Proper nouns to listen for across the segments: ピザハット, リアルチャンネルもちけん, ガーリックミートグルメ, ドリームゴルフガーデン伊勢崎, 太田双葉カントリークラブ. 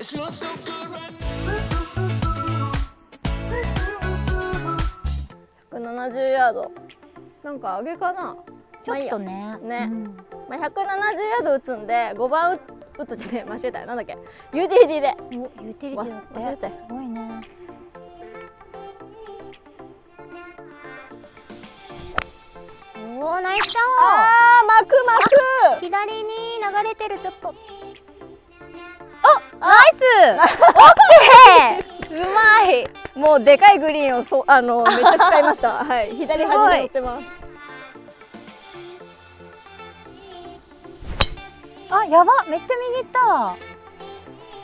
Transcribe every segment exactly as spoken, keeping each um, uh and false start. ひゃくななじゅうヤード、なんか上げかな、ちょっとね、ね、うん、まあひゃくななじゅうヤード打つんでごばん打っとちゃね、間違えた、なんだっけ、ユーティリティで、お、ユーティリティだって間違えた、すごいね。おー、ナイスショー。あー、巻く巻く、左に流れてる、ちょっと、お、ナイスオッケー、うまい。もうでかいグリーンをそあのめっちゃ使いました。はい、左端に乗ってます。あ、やば、めっちゃ右行ったわ。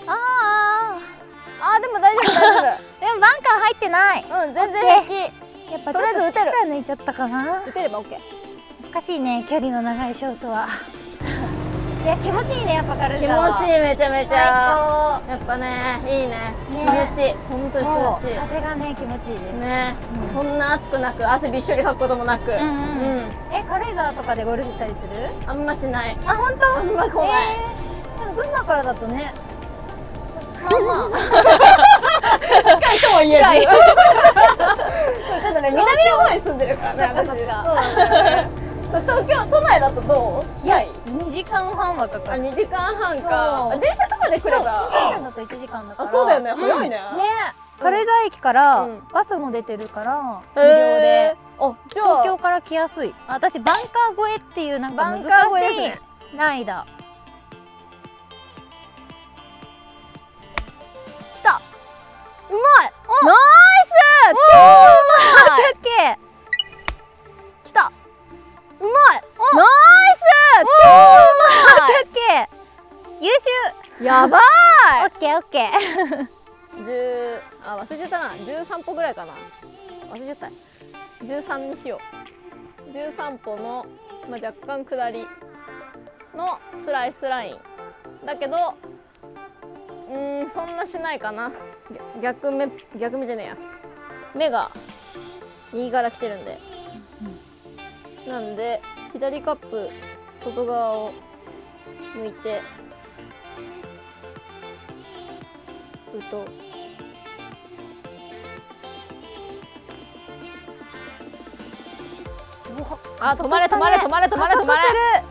あーあー、でも大丈夫大丈夫。でもバンカー入ってない。うん、全然平気。やっぱちょっと力抜いちゃったかな。打てればオッケー。難しいね、距離の長いショートは。いや、気持ちいいね、やっぱカルチャーは気持ちいい、めちゃめちゃやっぱね、いいね、涼しい、本当に涼しい、風がね、気持ちいいですね。そんな暑くなく、汗びっしょりかくこともなく。え、軽井沢とかでゴルフしたりする？あんましない。あ、本当？あんま来ない。でも群馬からだとね、まあまあ近いとも言えない。ちょっとね、南の方に住んでるからね、私が。東京都内だとどう？近い？にじかんはんはかかる。にじかんはんか。電車とかで来れば新幹線だといちじかんだから。そうだよね、早いね。ね、軽井沢駅からバスも出てるから無料で、東京から来やすい。私バンカー越えっていう、なんか難しいライダー。来た。うまい。ナイス。超うまい。やばーい。オッケーオッケー。十、あ、忘れちゃったな。十三歩ぐらいかな。忘れちゃった。十三にしよう。十三歩の、まあ、若干下りのスライスライン。だけど、うーん、そんなしないかな。逆目、逆目じゃねえや。目が右から来てるんで。なんで左カップ外側を向いて。とあ、止まれ止まれ止まれ止まれ止ま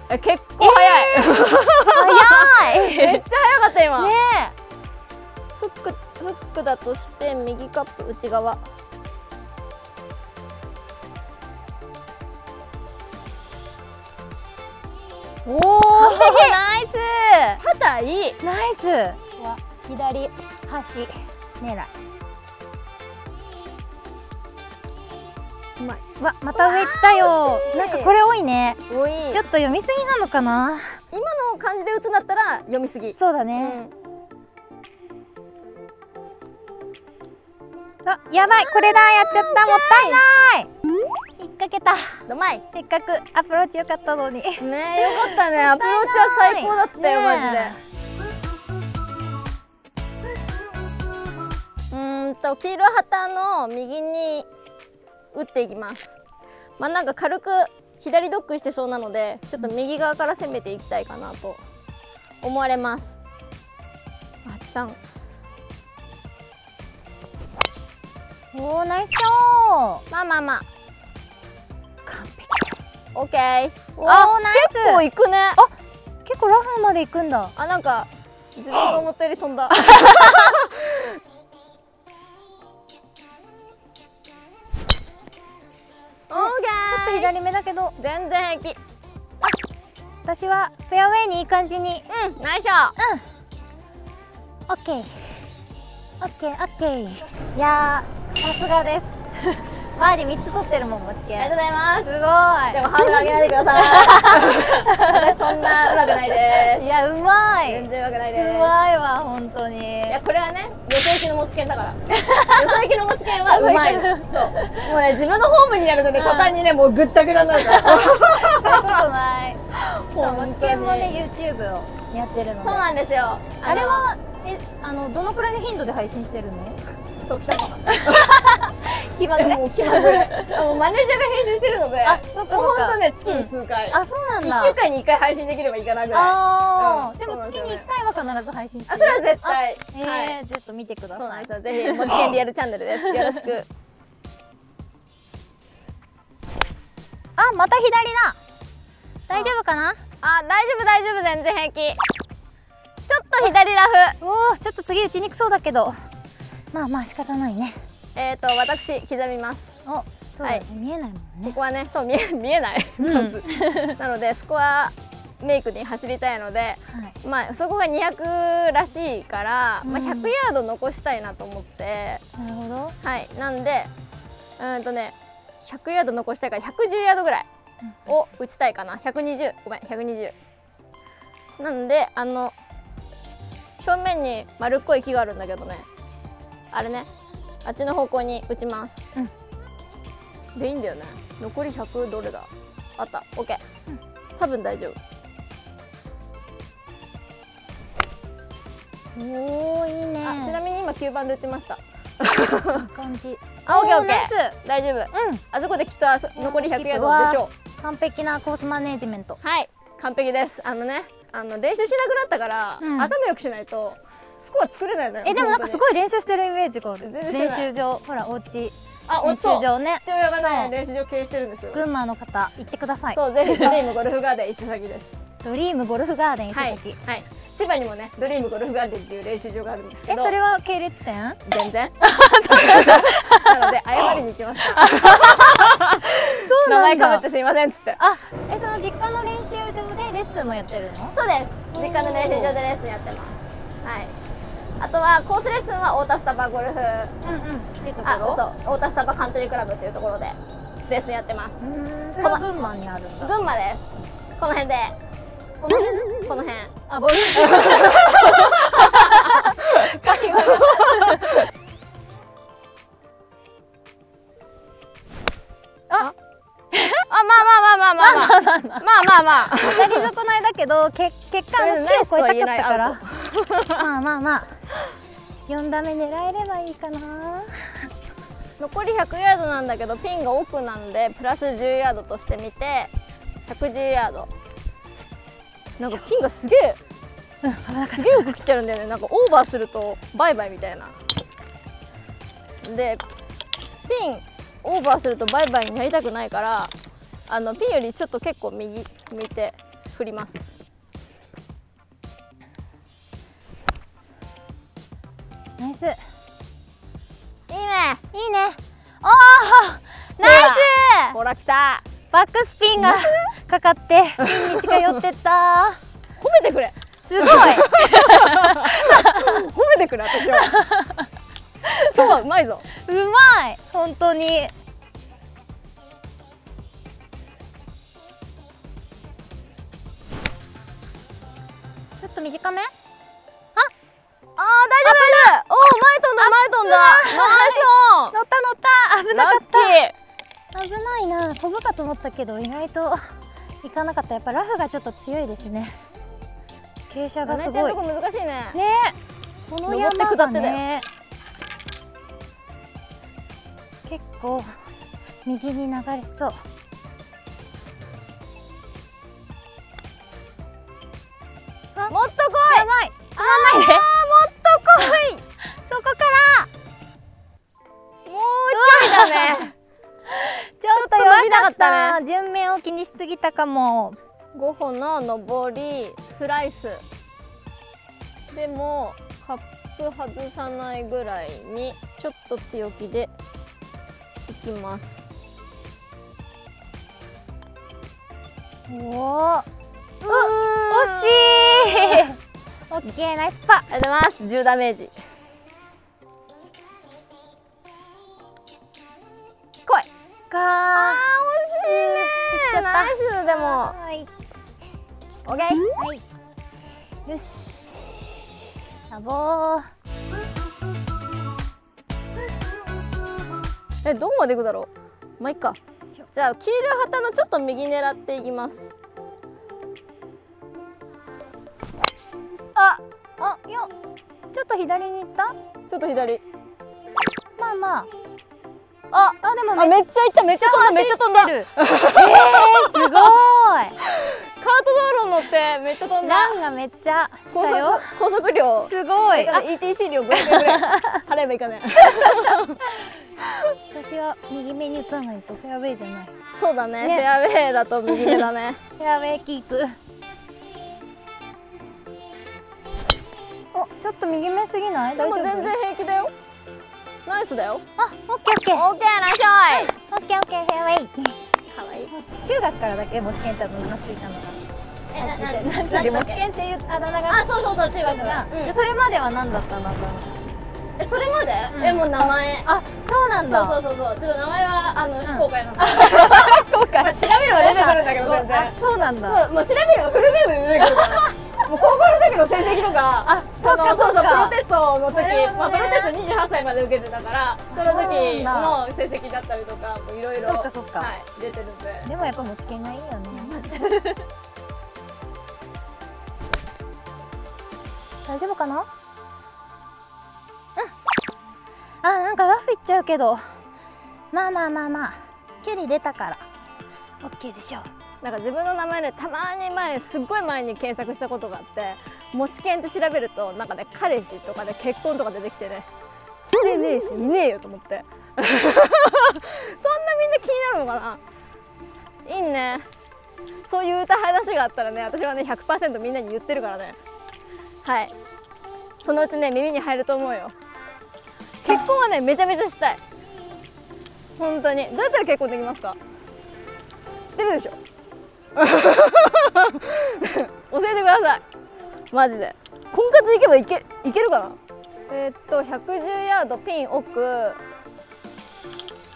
れ。結構速い。速い。めっちゃ速かった今。ねえ。フックフックだとして右カップ内側。おお。ナイス。肩いい。ナイス。左端狙い。うまい。わ、また上行ったよ。なんかこれ多いね。多い。ちょっと読みすぎなのかな。今の感じで打つんだったら読みすぎ。そうだね。うん、あ、やばい、これだ、やっちゃった、もったいない。引っ掛けた。うまい。せっかくアプローチ良かったのに。ね、よかったね。アプローチは最高だったよ、マジで。黄色旗の右に打っていきます。まあなんか軽く左ドッグしてそうなので、ちょっと右側から攻めていきたいかなと思われます。はちさん。おお、ナイスショー。まあまあまあ。完璧です。オッケー。おお、ナイス。結構行くね。あ、結構ラフまで行くんだ。あ、なんか自分が思ったより飛んだ。左目だけど全然平気。私はフェアウェイにいい感じに。うん、ナイスショー。うん、オッケーオッケーオッケー。いやー、さすがです。バーディーみっつ取ってるもん、もちけん。ありがとうございます。すごい。でもハードル上げないでください。私そんなうまくないです。いや、うまい。全然うまくないです。うまいわ、本当に。いや、これはね、よそ行きの持ちけんだから。よそ行きの持ちけんはうまい。そう、もうね、自分のホームにやるとね、途端にね、もうぐったぐらになるから。そういうことない。持ちけんもね、YouTube をやってるので。そうなんですよ。あれはえ、あのどのくらいの頻度で配信してるの？時たま。気まぐれ気まぐれマネージャーが編集してるので、ほんとね、月に数回、あ、そうなんだ、いっしゅうかんにいっかい配信できればいいかなぐらい。でも月にいっかいは必ず配信してる、それは絶対。ええ、ちょっと見てください。ぜひもちけんリアルチャンネルです、よろしく。あ、また左だ。大丈夫かな。あ、大丈夫大丈夫、全然平気。ちょっと左ラフ。おお、ちょっと次打ちにくそうだけど、まあまあ仕方ないね。えっと、私刻みます。お、はい、見えないもんね。ここはね、そう、見え、見えない。なので、スコアメイクに走りたいので、まあ、そこがにひゃくらしいから、まあ、ひゃくヤード残したいなと思って。なるほど。はい、なんで、うんとね、ひゃくヤード残したいから、ひゃくじゅうヤードぐらいを打ちたいかな。ひゃくにじゅう、ごめん、ひゃくにじゅう。なんで、あの、正面に丸っこい木があるんだけどね。あれね。あっちの方向に打ちます。うん、でいいんだよね。残りひゃくどれだ。あった。オッケー。うん、多分大丈夫。おお、いいね。あ、ちなみに今きゅうばんで打ちました。感じ。あ、オッケーオッケー。大丈夫。うん。あそこできっと残りひゃくヤードでしょう。完璧なコースマネージメント。はい。完璧です。あのね、あの練習しなくなったから、うん、頭良くしないと。スコア作れないのよ。え、でもなんかすごい練習してるイメージ、こう練習場、ほらお家、あ、練習場ね、父親がね練習場経営してるんですよ。群馬の方行ってください。そう、ぜひドリームゴルフガーデン伊勢崎です。ドリームゴルフガーデン伊勢崎、はい、千葉にもねドリームゴルフガーデンっていう練習場があるんですけど、え、それは系列店？全然。なので謝りに行きました。名前かぶってすいませんっつって。あ、え、その実家の練習場でレッスンもやってるの？そうです、実家の練習場でレッスンやってます。はい、あとはコースレッスンは太田双葉ゴルフ、あ、そう、太田双葉カントリークラブっていうところでレッスンやってます。それは群馬にあるんだ。群馬です。この辺で、この辺、この辺、あ、ボール会話。ああ、まあまあまあまあまあまあまあまあ、当たり損ないだけど結果の木を超えたかったから、まあまあまあよんだめ狙えればいいかな。残りひゃくヤードなんだけど、ピンが奥なんでプラスじゅうヤードとしてみて、ひゃくじゅうヤード。なんかピンがすげえすげえよく来てるんだよね。なんかオーバーするとバイバイみたいな。でピンオーバーするとバイバイになりたくないから、あのピンよりちょっと結構右向いて振ります。ナイス。いいね。いいね。おお、ナイス。ほら来た。バックスピンがかかってピンに近寄ってった。褒めてくれ。すごい。褒めてくれ私は。今日はうまいぞ。うまい。本当に。ちょっと短め？ああ、大丈夫大丈夫。おお、前飛んだ前飛んだ。ナイス。乗った乗った。危なかった。危ないな。飛ぶかと思ったけど意外といかなかった。やっぱラフがちょっと強いですね。傾斜がすごい。ちゃんとこ難しいね。ね。この山がね。結構右に流れそう。もっと来い。やばい。ああ、もっと来い。そこからもうちょいだね。ちょっと伸びなかったね。順面を気にしすぎたかも。ごほの上りスライスでもカップ外さないぐらいにちょっと強気でいきます。おお、惜しい。オッケー、ナイスパ。ありがとうございます。じゅうダメージ。来い。かー。あー、惜しいね。ナイス。でも。はい。オッケー。はい。よし。やぼー。え、どこまで行くだろう。まあ、いっか。じゃあ、黄色旗のちょっと右狙っていきます。あ、あ、よ、ちょっと左に行った？ちょっと左。まあまあ。あ、あ、でもめっちゃいった、めっちゃ飛んだ、めっちゃ飛んだ。えー、すごい。カート道路乗ってめっちゃ飛んだ。ランがめっちゃ高速高速料。すごい。イーティーシー 料ごひゃくえんぐらい払えばいいかね。私は右目に打たないとフェアウェイじゃない。そうだね。フェアウェイだと右目だね。フェアウェイキープ。お、ちょっと右目すぎない？でも全然平気だよ。ナイスだよ。あ、オッケーオッケー。オッケー、ナイスショット。オッケーオッケー、フェアウェイ。可愛い。中学からだけ持ち健太の名がついたのが。え、な、な、な、な、持ち健っていうあだ名が。あ、そうそうそう、中学から。それまでは何だったんだと思って。え、それまで？え、もう名前。あ、そうなんだ。そうそうそうそう。ちょっと名前はあの非公開なんだ。公開。調べれば出てくるんだけど全然。そうなんだ。もう調べればフルネーム出てくるから。もう高校の時の成績とか、あ、そうそうそう、プロテストの時、まあプロテストにじゅうはっさいまで受けてたから、その時の成績だったりとか、いろいろ出てるんで。でもやっぱ持ち券がいいよね。大丈夫かな？うん。あ、なんかラフいっちゃうけど、まあまあまあまあ、距離出たから、オッケーでしょう。なんか自分の名前でたまに前すっごい前に検索したことがあって「持ち健」って調べるとなんかね、彼氏とかで結婚とか出てきてね、してねえしいねえよと思ってそんなみんな気になるのかな。いいね、そういう歌話があったらね、私はね ひゃくパーセント みんなに言ってるからね。はい、そのうちね耳に入ると思うよ。結婚はねめちゃめちゃしたい、本当に。どうやったら結婚できますか？知ってるでしょ教えてくださいマジで。婚活行けばいけ、いけるかな。えー、っとひゃくじゅうヤードピン奥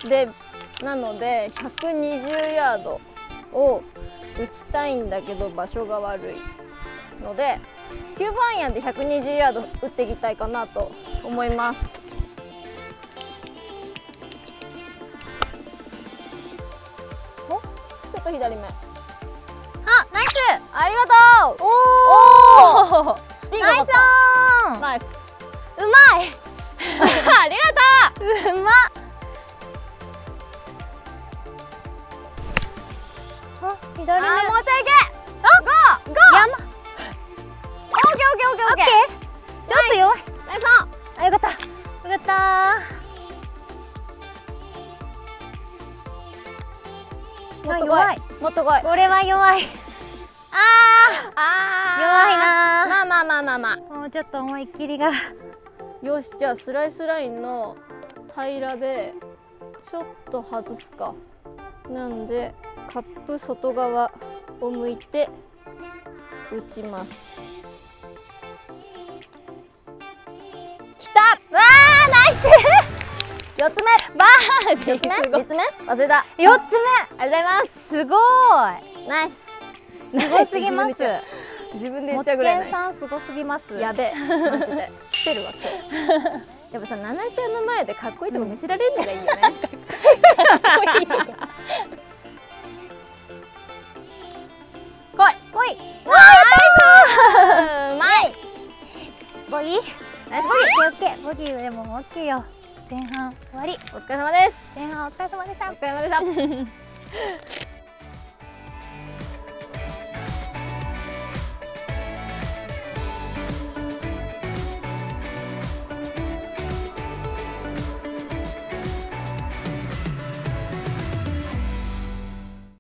でなのでひゃくにじゅうヤードを打ちたいんだけど場所が悪いのできゅうばんアイアンでひゃくにじゅうヤード打っていきたいかなと思います。お、ちょっと左目。あ、ナイス。ありがとう。おお。スピンがかかった。ナイス。うまい。ありがとう。うま。あ、左目。あ、もうちょい行け。あ、ゴー、ゴー。やま。オッケー、オッケー、オッケー、オッケー。ちょっと弱い。ナイス。あ、よかった。よかった。もっと来い。もっと来い。これは弱い。あーあー弱いなー。まあまあまあまあまあ、もうちょっと思いっきりが。よし、じゃあスライスラインの平らでちょっと外すか。なんでカップ外側を向いて打ちます。きた。わー、ナイス。よっつめバーディー。みっつめみっつめ忘れた。よっつめありがとうございます。すごいナイス。すごすぎます。自分で言っちゃうぐらい。持ち健さんすごすぎます。やべえ、マジで。来てるわけ。やっぱさ、ナナちゃんの前でかっこいいとこ見せられるのがいいよね。来い来い。わあ、ナイス。うまい。ボギー。ナイスボギー。ボギーでも大きいよ。前半終わり。お疲れ様です。前半お疲れ様でした。お疲れ様でした。